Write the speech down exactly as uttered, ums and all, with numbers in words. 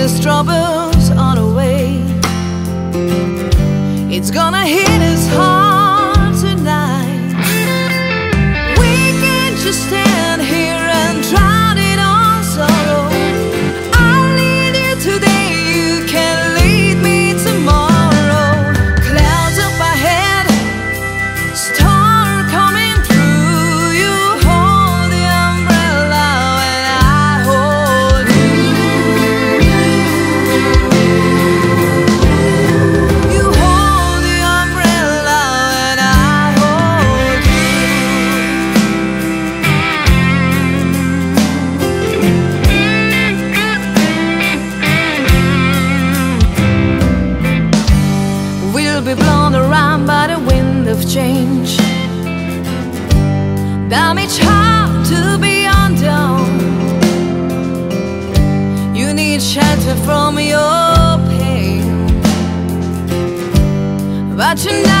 his troubles on the way. It's gonna hit his heart tonight. We can't just stand here and drown it on sorrow. I need you today, you can lead me tomorrow. Clouds up ahead, storm coming through. You hold the umbrella and I hold you. You hold the umbrella and I hold you. We'll be blown around by the wind of change. Damn, it's hard to be undone. You need shelter from your pain, but you know